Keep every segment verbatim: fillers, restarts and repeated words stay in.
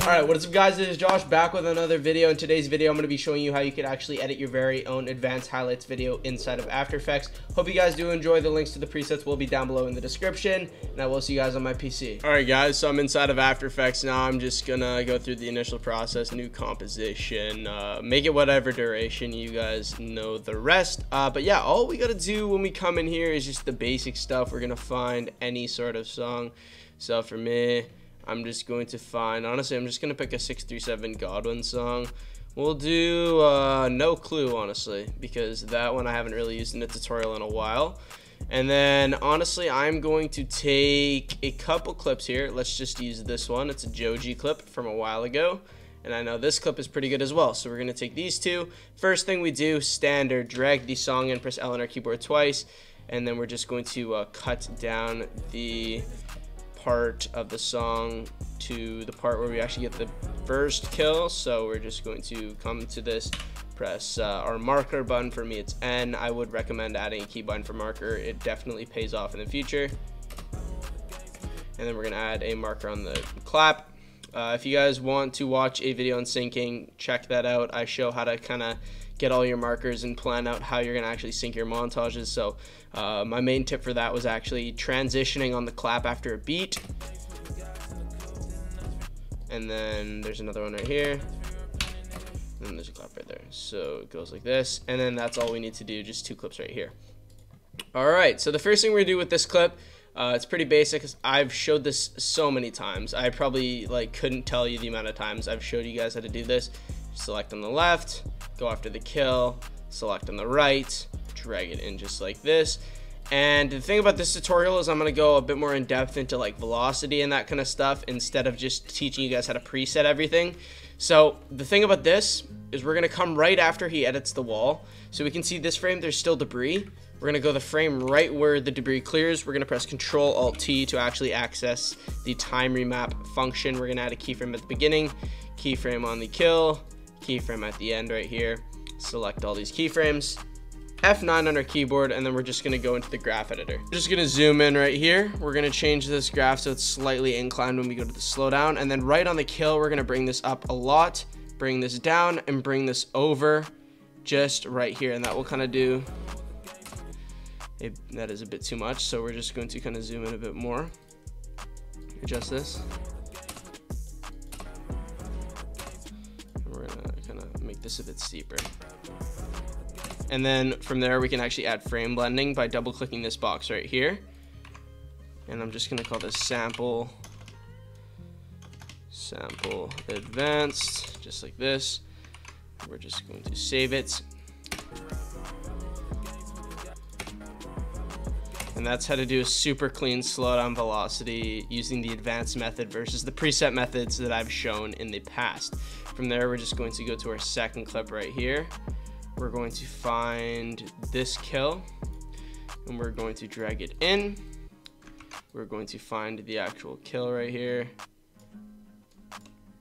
Alright, what is up guys, it is Josh back with another video. In today's video, I'm going to be showing you how you can actually edit your very own advanced highlights video inside of After Effects. Hope you guys do enjoy. The links to the presets will be down below in the description, and I will see you guys on my P C. Alright guys, so I'm inside of After Effects now. I'm just going to go through the initial process, new composition, uh, make it whatever duration, you guys know the rest. Uh, but yeah, all we got to do when we come in here is just the basic stuff. We're going to find any sort of song. So for me, I'm just going to find, honestly, I'm just going to pick a six three seven Godwin song. We'll do uh, No Clue, honestly, because that one I haven't really used in a tutorial in a while. And then, honestly, I'm going to take a couple clips here. Let's just use this one. It's a Joji clip from a while ago. And I know this clip is pretty good as well. So we're going to take these two. First thing we do, standard, drag the song in, press L on our keyboard twice. And then we're just going to uh, cut down the part of the song to the part where we actually get the first kill. So we're just going to come to this, press uh, our marker button. For me, it's N. I would recommend adding a key button for marker. It definitely pays off in the future. And then we're gonna add a marker on the clap. Uh, if you guys want to watch a video on syncing, check that out. I show how to kind of get all your markers and plan out how you're going to actually sync your montages. So uh, my main tip for that was actually transitioning on the clap after a beat. And then there's another one right here. And there's a clap right there. So it goes like this. And then that's all we need to do, just two clips right here. All right, so the first thing we're going to do with this clip, Uh, it's pretty basic. I've showed this so many times. I probably like couldn't tell you the amount of times I've showed you guys how to do this. Select on the left, go after the kill, select on the right, drag it in just like this. And the thing about this tutorial is I'm going to go a bit more in depth into like velocity and that kind of stuff instead of just teaching you guys how to preset everything. So the thing about this is we're going to come right after he edits the wall. So we can see this frame, there's still debris. We're going to go the frame right where the debris clears. We're going to press control alt T to actually access the time remap function. We're going to add a keyframe at the beginning, keyframe on the kill, keyframe at the end right here. Select all these keyframes, F nine on our keyboard, and then we're just going to go into the graph editor. We're just going to zoom in right here. We're going to change this graph so it's slightly inclined when we go to the slowdown. And then right on the kill, we're going to bring this up a lot, bring this down, and bring this over just right here. And that will kind of do... It, that is a bit too much, so we're just going to kind of zoom in a bit more, adjust this, and we're gonna kind of make this a bit steeper. And then from there we can actually add frame blending by double clicking this box right here, and I'm just gonna call this sample sample advanced, just like this. We're just going to save it. And that's how to do a super clean slowdown velocity using the advanced method versus the preset methods that I've shown in the past. From there, we're just going to go to our second clip right here. We're going to find this kill and we're going to drag it in. We're going to find the actual kill right here.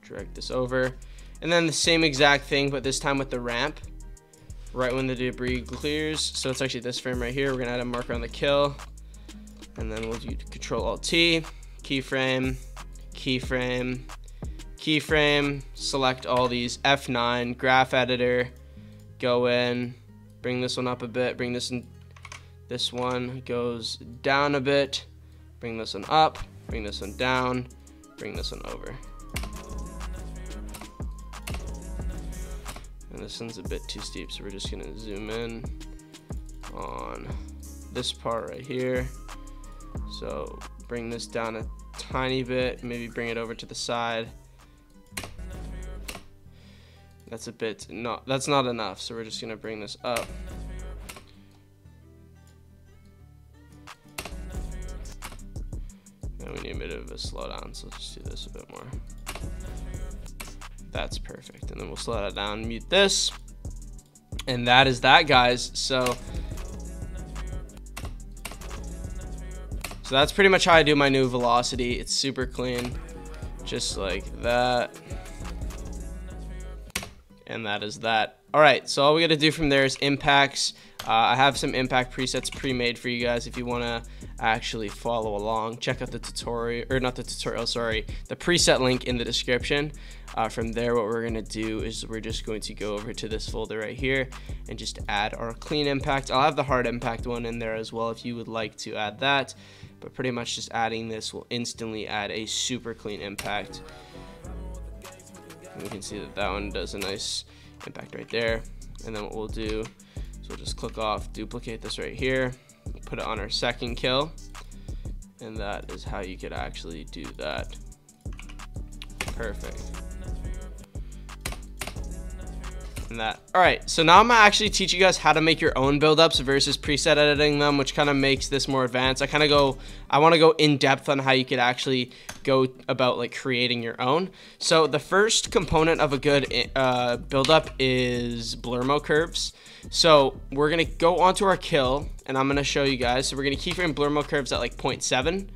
Drag this over. And then the same exact thing, but this time with the ramp. Right when the debris clears, so it's actually this frame right here, we're gonna add a marker on the kill, and then we'll do control alt T, keyframe, keyframe, keyframe, select all these, F nine, graph editor, go in, bring this one up a bit, bring this in, this one goes down a bit, bring this one up, bring this one down, bring this one over. This one's a bit too steep, so we're just gonna zoom in on this part right here. So bring this down a tiny bit, maybe bring it over to the side. That's a bit not that's not enough, so we're just gonna bring this up. Now we need a bit of a slowdown, so let's do this a bit more. That's perfect. And then we'll slow that down, mute this. And that is that, guys. So, so that's pretty much how I do my new velocity. It's super clean, just like that. And that is that. All right, so all we got to do from there is impacts. Uh, I have some impact presets pre-made for you guys if you want to actually follow along. Check out the tutorial, or not the tutorial, sorry, the preset link in the description. Uh, from there, what we're going to do is we're just going to go over to this folder right here and just add our clean impact. I'll have the hard impact one in there as well if you would like to add that, but pretty much just adding this will instantly add a super clean impact. And we can see that that one does a nice impact right there. And then what we'll do is we'll just click off, duplicate this right here, put it on our second kill, and that is how you could actually do that. Perfect. And that. All right, so now I'm gonna actually teach you guys how to make your own buildups versus preset editing them, which kind of makes this more advanced. I kind of go, I want to go in depth on how you could actually go about like creating your own. So the first component of a good uh, buildup is Blurmo curves. So we're gonna go onto our kill, and I'm gonna show you guys. So we're gonna keyframe Blurmo curves at like zero point seven,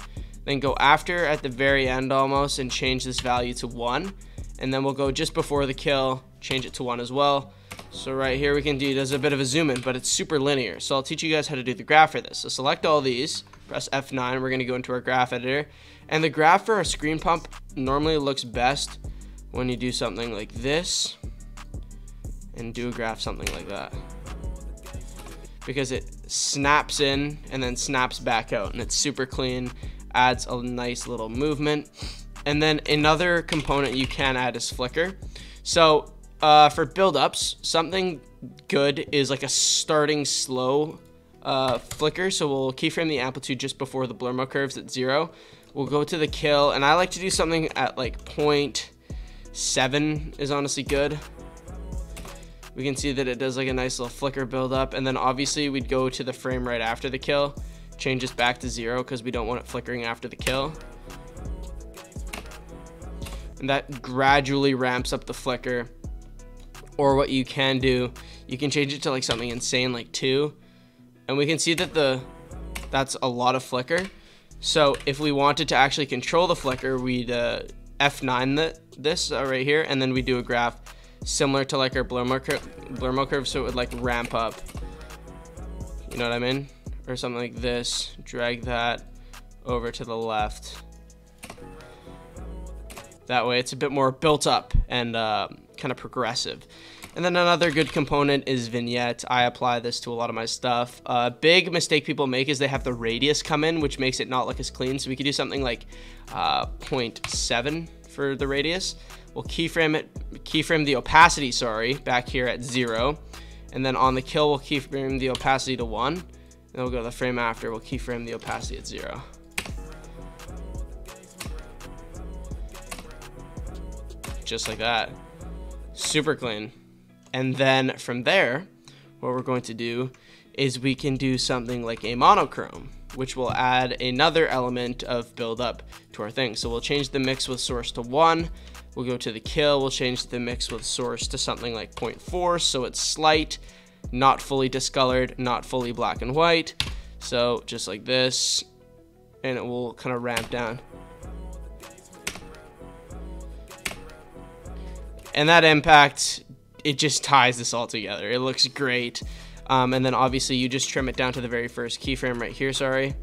then go after at the very end almost and change this value to one, and then we'll go just before the kill, change it to one as well. So right here we can do, there's a bit of a zoom in, but it's super linear. So I'll teach you guys how to do the graph for this. So select all these, press F nine, we're gonna go into our graph editor. And the graph for our screen pump normally looks best when you do something like this and do a graph something like that. Because it snaps in and then snaps back out, and it's super clean, adds a nice little movement. And then another component you can add is flicker. So Uh, for build-ups, something good is like a starting slow uh, flicker. So we'll keyframe the amplitude just before the Blurmo curves at zero. We'll go to the kill, and I like to do something at like zero point seven is honestly good. We can see that it does like a nice little flicker build-up, and then obviously we'd go to the frame right after the kill, change this back to zero because we don't want it flickering after the kill. And that gradually ramps up the flicker. Or what you can do, you can change it to like something insane like two, and we can see that the that's a lot of flicker. So if we wanted to actually control the flicker, we'd uh, F nine the, this uh, right here, and then we do a graph similar to like our Blurmo, cur Blurmo curve, so it would like ramp up, you know what I mean, or something like this, drag that over to the left. That way it's a bit more built up and uh, kind of progressive. And then another good component is vignette. I apply this to a lot of my stuff. A uh, big mistake people make is they have the radius come in, which makes it not look as clean. So we could do something like uh, zero point seven for the radius. We'll keyframe it, keyframe the opacity, sorry, back here at zero. And then on the kill, we'll keyframe the opacity to one. And then we'll go to the frame after, we'll keyframe the opacity at zero. Just like that. Super clean. And then from there, what we're going to do is we can do something like a monochrome, which will add another element of build up to our thing. So we'll change the mix with source to one. We'll go to the kill. We'll change the mix with source to something like zero point four. So it's slight, not fully discolored, not fully black and white. So just like this, and it will kind of ramp down. And that impact, it just ties this all together. It looks great. Um, and then obviously you just trim it down to the very first keyframe right here, sorry.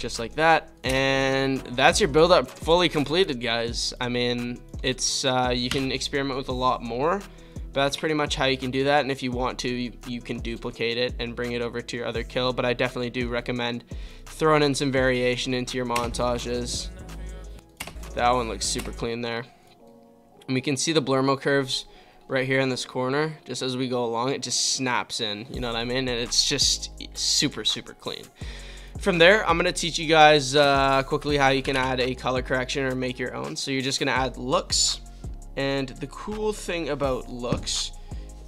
Just like that. And that's your build up fully completed, guys. I mean, it's uh, you can experiment with a lot more, but that's pretty much how you can do that. And if you want to, you, you can duplicate it and bring it over to your other kill. But I definitely do recommend throwing in some variation into your montages. That one looks super clean there. And we can see the Blurmo curves right here in this corner. Just as we go along, it just snaps in, you know what I mean? And it's just super, super clean. From there, I'm gonna teach you guys uh, quickly how you can add a color correction or make your own. So you're just gonna add looks. And the cool thing about looks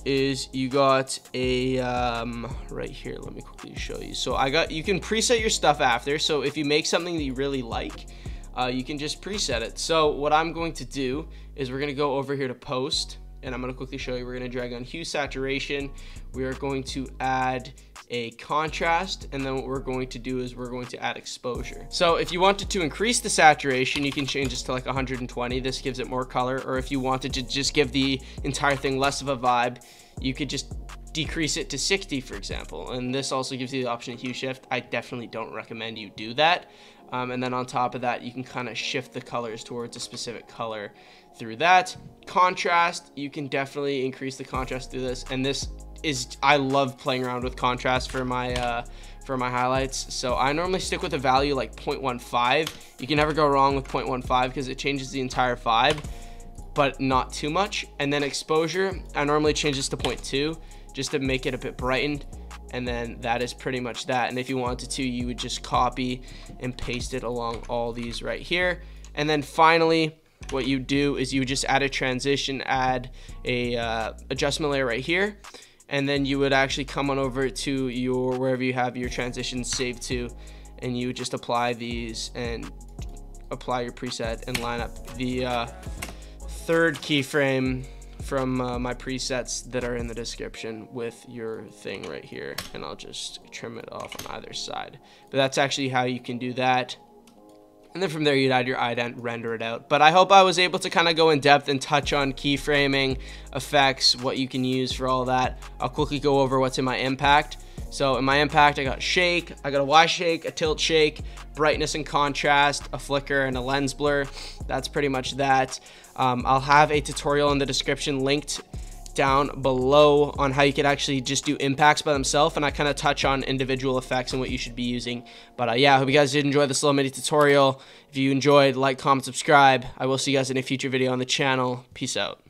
is you got a, um, right here, let me quickly show you. So I got, you can preset your stuff after. So if you make something that you really like, Uh, you can just preset it. So what I'm going to do is we're gonna go over here to post, and I'm gonna quickly show you. We're gonna drag on hue saturation. We are going to add a contrast, and then what we're going to do is we're going to add exposure. So if you wanted to increase the saturation, you can change this to like one hundred twenty. This gives it more color. Or if you wanted to just give the entire thing less of a vibe, you could just decrease it to sixty, for example. And this also gives you the option of hue shift. I definitely don't recommend you do that. Um, and then on top of that, you can kind of shift the colors towards a specific color through that. Contrast, you can definitely increase the contrast through this. And this is, I love playing around with contrast for my, uh, for my highlights. So I normally stick with a value like zero point one five. You can never go wrong with zero point one five because it changes the entire vibe, but not too much. And then exposure, I normally change this to zero point two just to make it a bit brightened. And then that is pretty much that. And if you wanted to, you would just copy and paste it along all these right here. And then finally, what you do is you just add a transition, add a uh, adjustment layer right here. And then you would actually come on over to your, wherever you have your transitions saved to, and you just apply these and apply your preset and line up the uh, third keyframe from uh, my presets that are in the description with your thing right here, and I'll just trim it off on either side. But that's actually how you can do that. And then from there, you'd add your ident, render it out. But I hope I was able to kind of go in depth and touch on keyframing, effects, what you can use for all that. I'll quickly go over what's in my impact. So in my impact, I got shake, I got a Y shake, a tilt shake, brightness and contrast, a flicker, and a lens blur. That's pretty much that. Um, I'll have a tutorial in the description linked down below on how you could actually just do impacts by themselves, and I kind of touch on individual effects and what you should be using. But uh, yeah, I hope you guys did enjoy this little mini tutorial. If you enjoyed, like, comment, subscribe. I will see you guys in a future video on the channel. Peace out.